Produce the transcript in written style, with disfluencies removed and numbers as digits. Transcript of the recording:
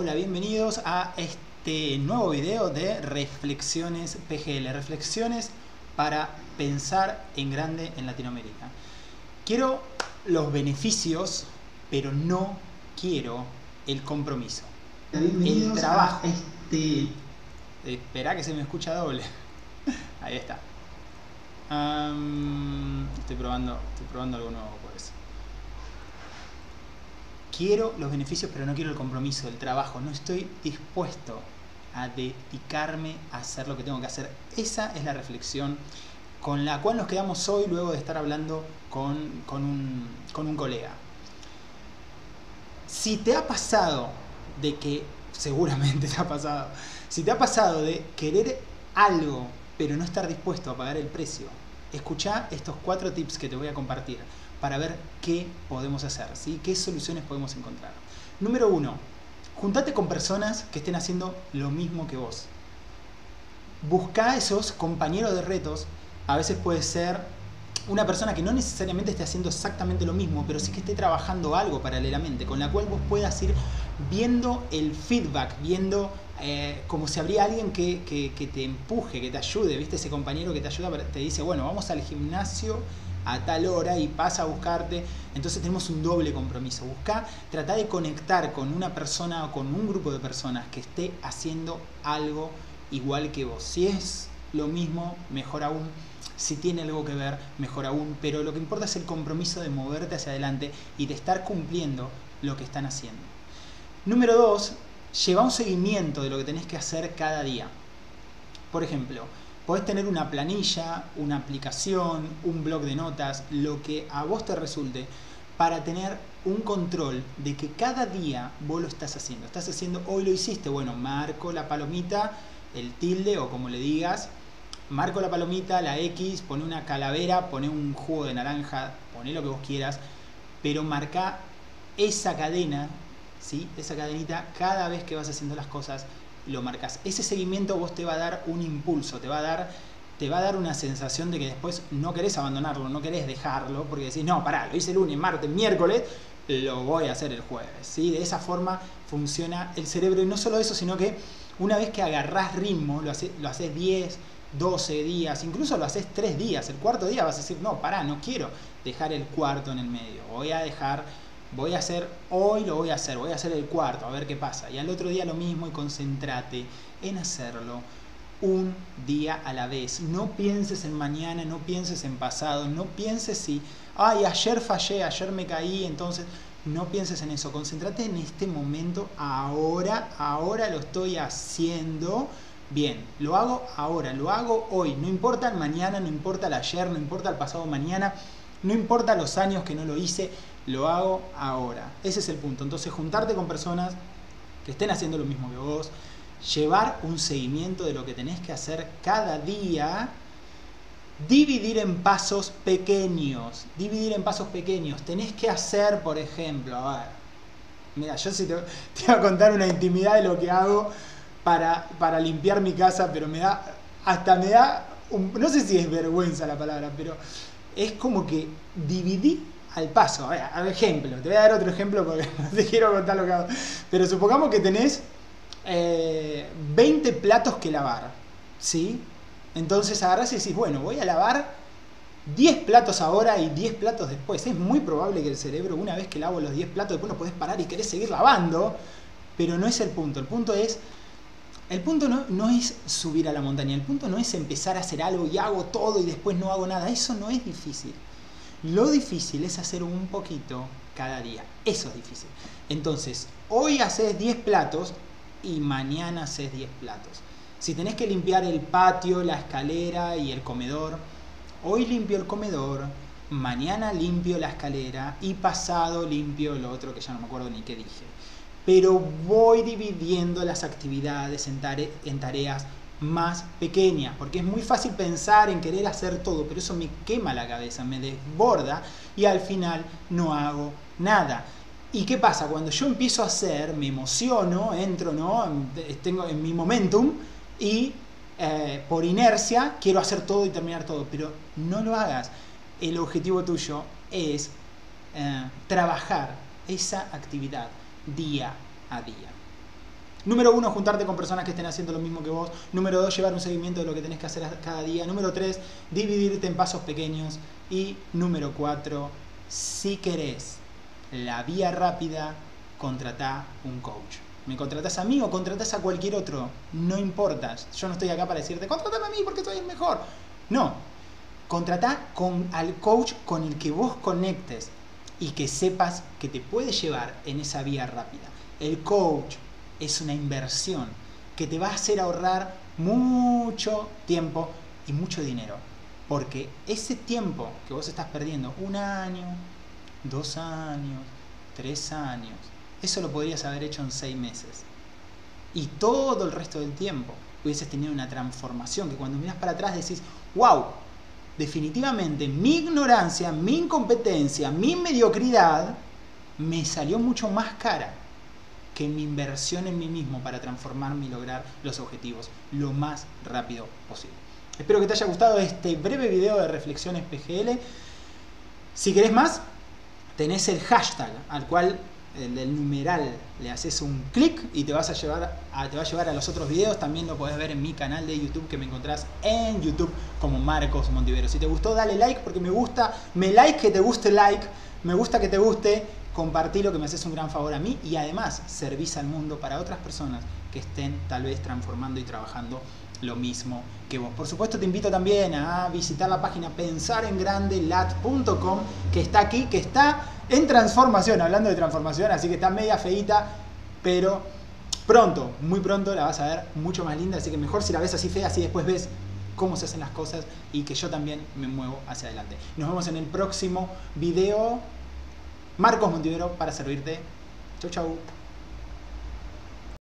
Hola, bienvenidos a este nuevo video de Reflexiones PGL, Reflexiones para pensar en grande en Latinoamérica. Quiero los beneficios, pero no quiero el compromiso. El trabajo. Esperá que se me escucha doble. Ahí está. Estoy probando algo nuevo por eso. Quiero los beneficios, pero no quiero el compromiso, el trabajo. No estoy dispuesto a dedicarme a hacer lo que tengo que hacer. Esa es la reflexión con la cual nos quedamos hoy luego de estar hablando con un colega. Si te ha pasado de que, seguramente te ha pasado, si te ha pasado de querer algo, pero no estar dispuesto a pagar el precio, escuchá estos 4 tips que te voy a compartir para ver qué podemos hacer, ¿sí? Qué soluciones podemos encontrar. Número 1, juntate con personas que estén haciendo lo mismo que vos. Buscá esos compañeros de retos. A veces puede ser una persona que no necesariamente esté haciendo exactamente lo mismo, pero sí que esté trabajando algo paralelamente, con la cual vos puedas ir viendo el feedback, viendo como si habría alguien que te empuje, que te ayude, ¿viste? Ese compañero que te ayuda, te dice, bueno, vamos al gimnasio a tal hora y pasa a buscarte. Entonces tenemos un doble compromiso. Trata de conectar con una persona o con un grupo de personas que esté haciendo algo igual que vos. Si es lo mismo, mejor aún. Si tiene algo que ver, mejor aún. Pero lo que importa es el compromiso de moverte hacia adelante y de estar cumpliendo lo que están haciendo. Número 2, lleva un seguimiento de lo que tenés que hacer cada día. Por ejemplo, podés tener una planilla, una aplicación, un blog de notas, lo que a vos te resulte, para tener un control de que cada día vos lo estás haciendo. Estás haciendo, hoy lo hiciste, bueno, marco la palomita, el tilde o como le digas, marco la palomita, la X, pone una calavera, pone un jugo de naranja, pone lo que vos quieras, pero marca esa cadena, ¿sí? Esa cadenita, cada vez que vas haciendo las cosas, lo marcas. Ese seguimiento vos te va a dar un impulso, te va a dar una sensación de que después no querés abandonarlo, no querés dejarlo, porque decís, no, pará, lo hice el lunes, martes, miércoles, lo voy a hacer el jueves, ¿sí? De esa forma funciona el cerebro. Y no solo eso, sino que una vez que agarrás ritmo, lo haces 10, 12 días, incluso lo haces 3 días, el cuarto día vas a decir, no, pará, no quiero dejar el cuarto en el medio, voy a hacer el cuarto, a ver qué pasa. Y al otro día lo mismo, y concéntrate en hacerlo un día a la vez. No pienses en mañana, no pienses en pasado, no pienses si, ay, ayer fallé, ayer me caí, entonces no pienses en eso. Concéntrate en este momento, ahora lo estoy haciendo bien, lo hago ahora, lo hago hoy. No importa el mañana, no importa el ayer, no importa el pasado mañana, no importa los años que no lo hice, lo hago ahora. Ese es el punto. Entonces, juntarte con personas que estén haciendo lo mismo que vos, llevar un seguimiento de lo que tenés que hacer cada día, dividir en pasos pequeños. Tenés que hacer, por ejemplo, a ver, mira, yo sí te voy a contar una intimidad de lo que hago para limpiar mi casa, pero me da, no sé si es vergüenza la palabra, pero es como que dividí al paso. A ver, ejemplo, te voy a dar otro ejemplo porque no te quiero contar lo que hago. Pero supongamos que tenés 20 platos que lavar, ¿sí? Entonces agarrás y decís, bueno, voy a lavar 10 platos ahora y 10 platos después. Es muy probable que el cerebro, una vez que lavo los 10 platos, después no podés parar y querés seguir lavando, pero no es el punto. El punto no es subir a la montaña, el punto no es empezar a hacer algo y hago todo y después no hago nada. Eso no es difícil. Lo difícil es hacer un poquito cada día. Eso es difícil. Entonces, hoy haces 10 platos y mañana haces 10 platos. Si tenés que limpiar el patio, la escalera y el comedor, hoy limpio el comedor, mañana limpio la escalera y pasado limpio lo otro que ya no me acuerdo ni qué dije. Pero voy dividiendo las actividades en tareas más pequeñas, porque es muy fácil pensar en querer hacer todo, pero eso me quema la cabeza, me desborda y al final no hago nada. ¿Y qué pasa? Cuando yo empiezo a hacer, me emociono, entro, ¿no? Tengo en mi momentum y por inercia quiero hacer todo y terminar todo, pero no lo hagas. El objetivo tuyo es trabajar esa actividad día a día. Número 1, juntarte con personas que estén haciendo lo mismo que vos. Número 2, llevar un seguimiento de lo que tenés que hacer cada día. Número 3, dividirte en pasos pequeños. Y número 4, si querés la vía rápida, contratá un coach. ¿Me contratás a mí o contratás a cualquier otro? No importa. Yo no estoy acá para decirte, contratame a mí porque soy el mejor. No. Contratá al coach con el que vos conectes y que sepas que te puede llevar en esa vía rápida. El coach es una inversión que te va a hacer ahorrar mucho tiempo y mucho dinero. Porque ese tiempo que vos estás perdiendo, 1 año, 2 años, 3 años, eso lo podrías haber hecho en 6 meses. Y todo el resto del tiempo hubieses tenido una transformación que cuando miras para atrás decís, wow, definitivamente mi ignorancia, mi incompetencia, mi mediocridad me salió mucho más cara que mi inversión en mí mismo para transformarme y lograr los objetivos lo más rápido posible. Espero que te haya gustado este breve video de Reflexiones PGL. Si querés más, tenés el hashtag al cual del numeral le haces un clic y te va a llevar a los otros videos. También lo podés ver en mi canal de YouTube, que me encontrás en YouTube como Marcos Montivero. Si te gustó, dale like, porque me gusta que te guste, compartí, lo que me haces un gran favor a mí, y además servís al mundo para otras personas que estén tal vez transformando y trabajando lo mismo que vos. Por supuesto, te invito también a visitar la página pensarengrande.lat.com, que está aquí, que está en transformación, hablando de transformación, así que está media feita, pero pronto, muy pronto la vas a ver mucho más linda, así que mejor si la ves así fea, así después ves cómo se hacen las cosas y que yo también me muevo hacia adelante. Nos vemos en el próximo video. Marcos Montivero para servirte. Chau, chau.